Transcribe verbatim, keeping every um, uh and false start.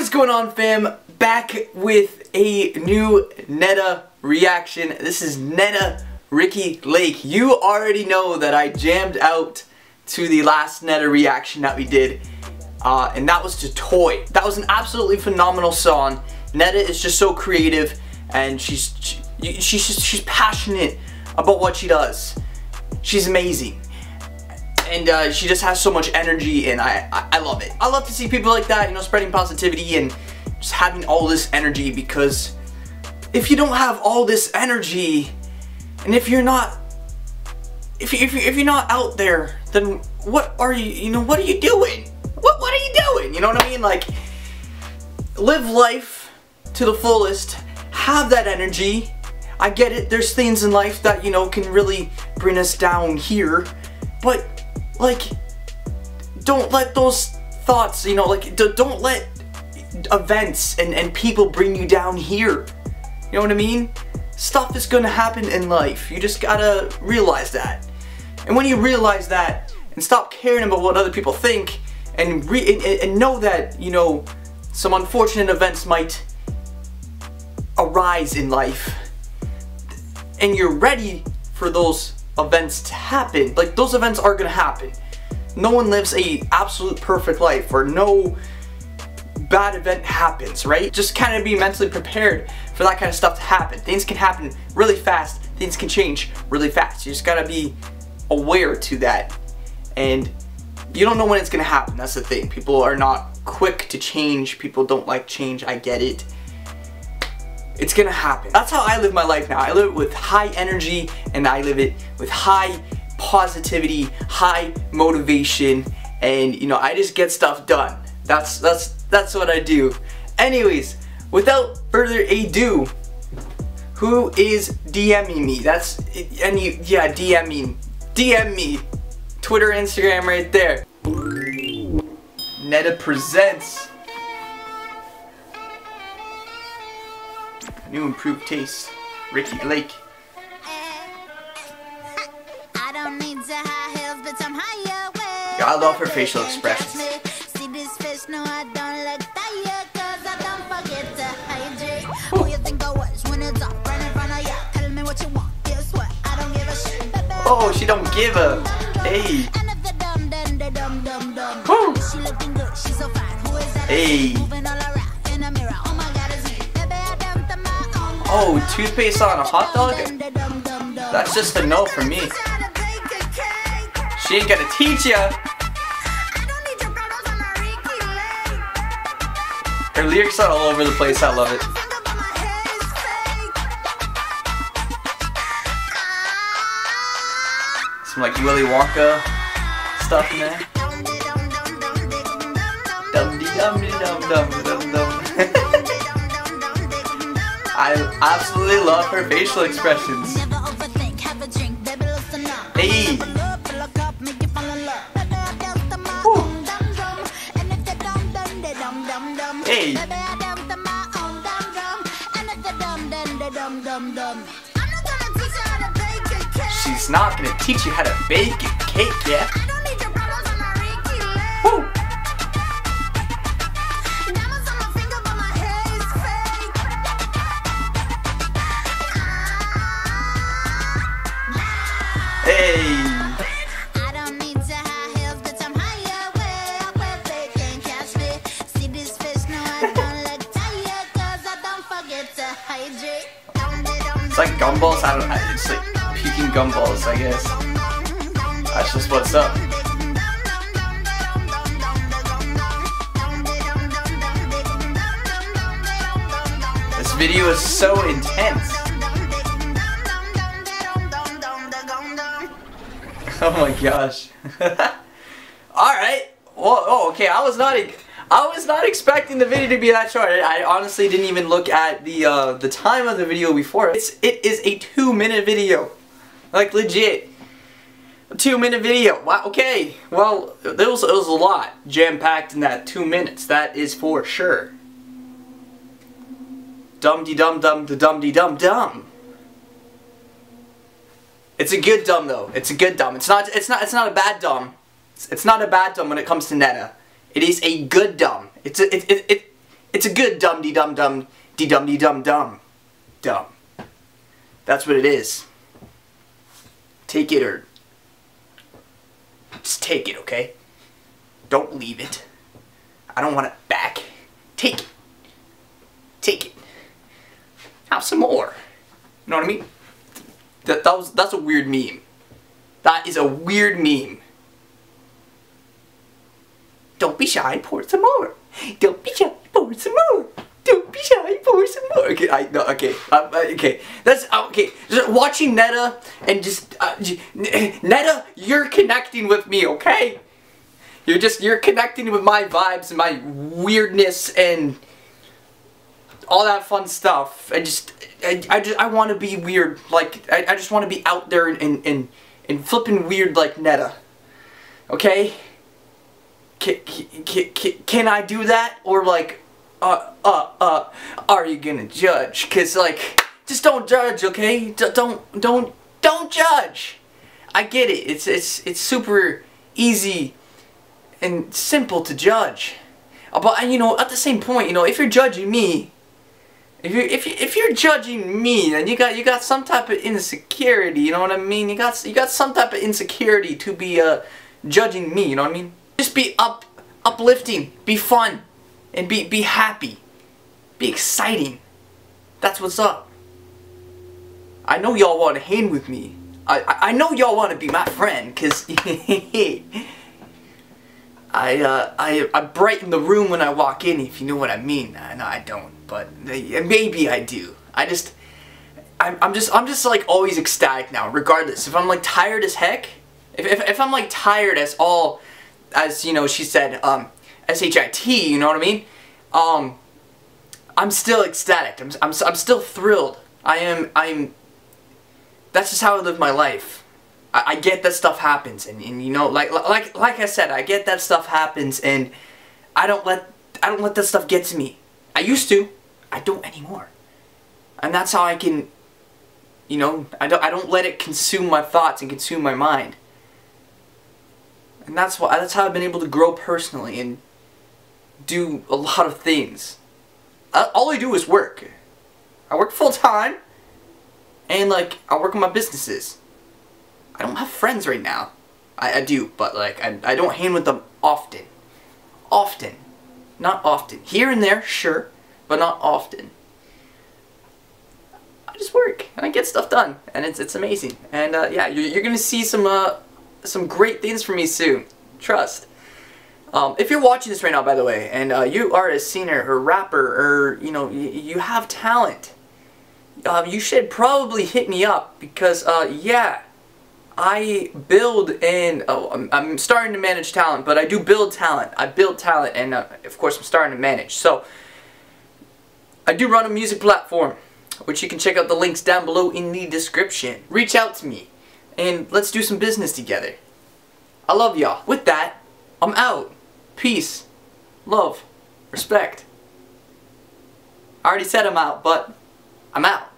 What is going on, fam? Back with a new Netta reaction. This is Netta Ricki Lake. You already know that I jammed out to the last Netta reaction that we did, uh, and that was to Toy. That was an absolutely phenomenal song. Netta is just so creative, and she's she, she's just, she's passionate about what she does. She's amazing. And uh, she just has so much energy, and I, I I love it. I love to see people like that, you know, spreading positivity and just having all this energy, because if you don't have all this energy, and if you're not, if, you, if, you, if you're not out there, then what are you, you know, what are you doing? What, what are you doing? You know what I mean? Like, live life to the fullest, have that energy. I get it, there's things in life that, you know, can really bring us down here, but like, don't let those thoughts, you know, like, d don't let events and, and people bring you down here. You know what I mean? Stuff is gonna happen in life. You just gotta realize that. And when you realize that, and stop caring about what other people think, and, re and, and know that, you know, some unfortunate events might arise in life, and you're ready for those events to happen. Like, those events are gonna happen. No one lives a absolute perfect life, or no bad event happens, right? Just kind of be mentally prepared for that kind of stuff to happen. Things can happen really fast. Things can change really fast. You just gotta be aware to that, and you don't know when it's gonna happen. That's the thing. People are not quick to change. People don't like change. I get it. It's gonna happen. That's how I live my life now. I live it with high energy, and I live it with high positivity, high motivation, and, you know, I just get stuff done. That's that's that's what I do. Anyways, without further ado, who is DMing me? That's and you yeah, DMing. D M me. Twitter, Instagram right there. Netta presents new improved taste, Ricki Lake. I don't need to high heels, but I'm higher way. Yeah, I love her facial expressions. See this fish, no, I don't let that yet, cause I don't forget to hydrate. Oh, you think I was when it's up, run in front of ya. Tell me what you want, guess what? I don't give a shit. Oh, she don't give a hey. She looking good, she's so fine. Who is that? Hey. Oh, toothpaste on a hot dog? That's just a no for me. She ain't gonna teach ya. Her lyrics are all over the place, I love it. Some like Willy Wonka stuff in there. Dum-de-dum-de-dum-dum-dum-dum. I absolutely love her facial expressions. Hey! Woo. Hey! She's not gonna teach you how to bake a cake yet. Woo. I don't need to high heels, but I'm higher way. Can't catch me. See this fish, no, I don't let tired, cause I don't forget to hydrate. It's like gumballs, I don't know, it's like peeking gumballs, I guess. That's just what's up. This video is so intense. Oh my gosh. Alright. Well, oh, okay. I was not I was not expecting the video to be that short. I honestly didn't even look at the uh, the time of the video before. It's it is a two minute video. Like, legit. A two minute video. Wow, okay. Well, there was, it was a lot jam-packed in that two minutes. That is for sure. Dum-de-dum-dum-de-dum-de-dum-dum. It's a good dumb though. It's a good dumb. It's not. It's not. It's not a bad dumb. It's, it's not a bad dumb when it comes to Netta. It is a good dumb. It's a, it, it, it It's a good dum-de-dum-dum-de-dum-de-dum-dum. Dumb. That's what it is. Take it or... just take it, okay? Don't leave it. I don't want it back. Take it. Take it. Have some more. You know what I mean? That, that was, that's a weird meme. That is a weird meme. Don't be shy, pour some more. Don't be shy, pour some more. Don't be shy, pour some more. Okay, I, no, okay, um, okay. That's, okay, just watching Netta and just, uh, Netta, you're connecting with me, okay? You're just, you're connecting with my vibes and my weirdness and all that fun stuff. I just, I, I just, I want to be weird. Like, I, I just want to be out there and, and, and, and flipping weird like Netta. Okay? Can, can, can, can I do that? Or like, uh, uh, uh, are you gonna judge? Cause like, just don't judge, okay? D don't, don't, don't judge. I get it. It's, it's, it's super easy and simple to judge. But, you know, at the same point, you know, if you're judging me, If you if you if you're judging me, then you got you got some type of insecurity. You know what I mean? You got you got some type of insecurity to be uh judging me. You know what I mean? Just be up uplifting, be fun, and be be happy, be exciting. That's what's up. I know y'all want to hang with me. I I, I know y'all want to be my friend, cause I uh I I brighten the room when I walk in. If you know what I mean. No, I don't. But maybe I do. I just, I'm, I'm just, I'm just like always ecstatic now. Regardless, if I'm like tired as heck, if if, if I'm like tired as all, as you know, she said, um, S H I T. You know what I mean? Um, I'm still ecstatic. I'm, I'm, I'm still thrilled. I am, I'm. That's just how I live my life. I, I get that stuff happens, and, and you know, like like like I said, I get that stuff happens, and I don't let I don't let that stuff get to me. I used to. I don't anymore, and that's how I can, you know, I don't I don't let it consume my thoughts and consume my mind, and that's why that's how I've been able to grow personally and do a lot of things. I, all I do is work. I work full time, and like I work on my businesses. I don't have friends right now. I, I do, but like I I don't hang with them often, often, not often. Here and there, sure. But not often. I just work and I get stuff done, and it's it's amazing. And uh, yeah, you're, you're gonna see some uh, some great things from me soon. Trust. Um, if you're watching this right now, by the way, and uh, you are a singer or rapper or you know you, you have talent, uh, you should probably hit me up because uh, yeah, I build and oh, I'm, I'm starting to manage talent, but I do build talent. I build talent, and uh, of course I'm starting to manage. So. I do run a music platform, which you can check out the links down below in the description. Reach out to me, and let's do some business together. I love y'all. With that, I'm out. Peace, love, respect. I already said I'm out, but I'm out.